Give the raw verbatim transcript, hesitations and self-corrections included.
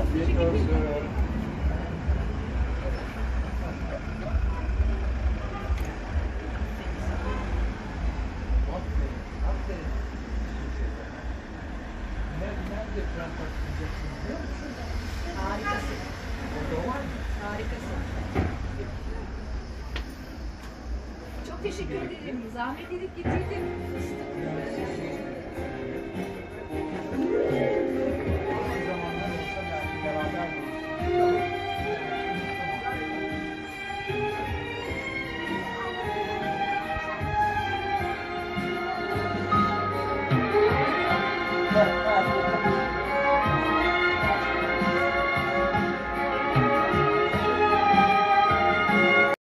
Afiyet olsun. Nerede tren patlayacaksınız biliyor musunuz? Harikasın. Orada var mı? Harikasın. Çok teşekkür ederim. Zahmet edip getirdim.